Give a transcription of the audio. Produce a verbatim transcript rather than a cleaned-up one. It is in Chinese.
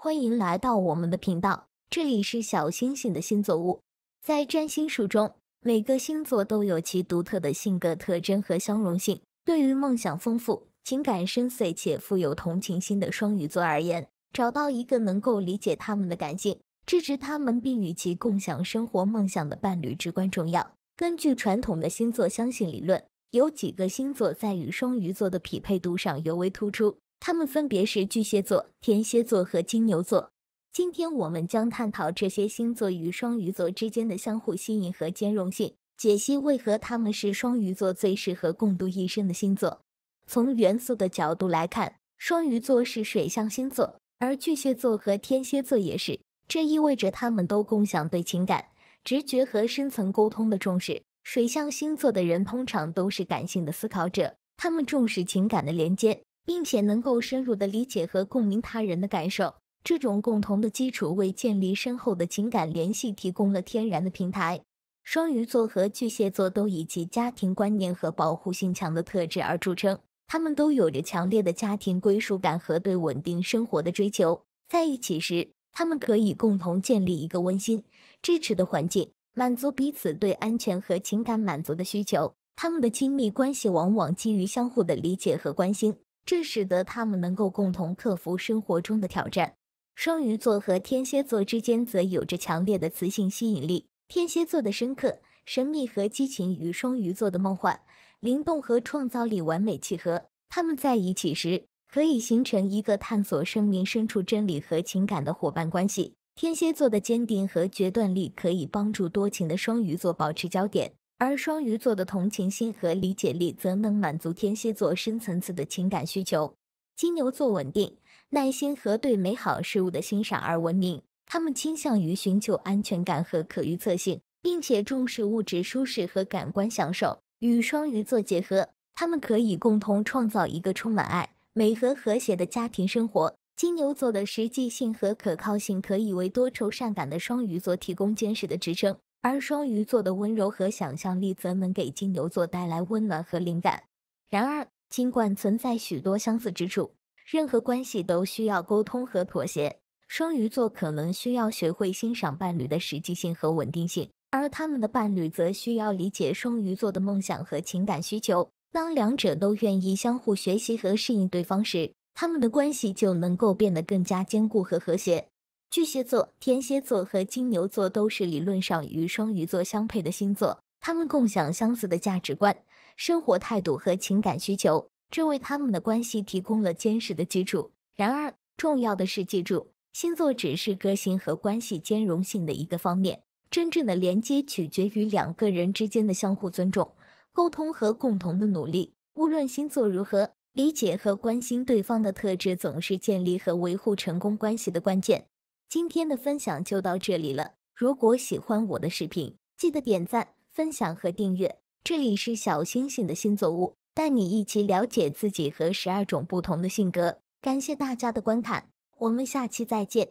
欢迎来到我们的频道，这里是小星星的星座屋。在占星术中，每个星座都有其独特的性格特征和相容性。对于梦想丰富、情感深邃且富有同情心的双鱼座而言，找到一个能够理解他们的感情、支持他们并与其共享生活梦想的伴侣至关重要。根据传统的星座相性理论，有几个星座在与双鱼座的匹配度上尤为突出。 他们分别是巨蟹座、天蝎座和金牛座。今天我们将探讨这些星座与双鱼座之间的相互吸引和兼容性，解析为何他们是双鱼座最适合共度一生的星座。从元素的角度来看，双鱼座是水象星座，而巨蟹座和天蝎座也是。这意味着他们都共享对情感、直觉和深层沟通的重视。水象星座的人通常都是感性的思考者，他们重视情感的连接， 并且能够深入地理解和共鸣他人的感受，这种共同的基础为建立深厚的情感联系提供了天然的平台。双鱼座和巨蟹座都以其家庭观念和保护性强的特质而著称，他们都有着强烈的家庭归属感和对稳定生活的追求。在一起时，他们可以共同建立一个温馨、支持的环境，满足彼此对安全和情感满足的需求。他们的亲密关系往往基于相互的理解和关心， 这使得他们能够共同克服生活中的挑战。双鱼座和天蝎座之间则有着强烈的磁性吸引力。天蝎座的深刻、神秘和激情与双鱼座的梦幻、灵动和创造力完美契合。他们在一起时，可以形成一个探索生命深处真理和情感的伙伴关系。天蝎座的坚定和决断力可以帮助多情的双鱼座保持焦点， 而双鱼座的同情心和理解力则能满足天蝎座深层次的情感需求。金牛座稳定、耐心和对美好事物的欣赏而闻名，他们倾向于寻求安全感和可预测性，并且重视物质舒适和感官享受。与双鱼座结合，他们可以共同创造一个充满爱、美和和谐的家庭生活。金牛座的实际性和可靠性可以为多愁善感的双鱼座提供坚实的支撑， 而双鱼座的温柔和想象力则能给金牛座带来温暖和灵感。然而，尽管存在许多相似之处，任何关系都需要沟通和妥协。双鱼座可能需要学会欣赏伴侣的实际性和稳定性，而他们的伴侣则需要理解双鱼座的梦想和情感需求。当两者都愿意相互学习和适应对方时，他们的关系就能够变得更加坚固和和谐。 巨蟹座、天蝎座和金牛座都是理论上与双鱼座相配的星座，他们共享相似的价值观、生活态度和情感需求，这为他们的关系提供了坚实的基础。然而，重要的是记住，星座只是个性和关系兼容性的一个方面，真正的连接取决于两个人之间的相互尊重、沟通和共同的努力。无论星座如何，理解和关心对方的特质总是建立和维护成功关系的关键。 今天的分享就到这里了。如果喜欢我的视频，记得点赞、分享和订阅。这里是小星星的星座屋，带你一起了解自己和十二种不同的性格。感谢大家的观看，我们下期再见。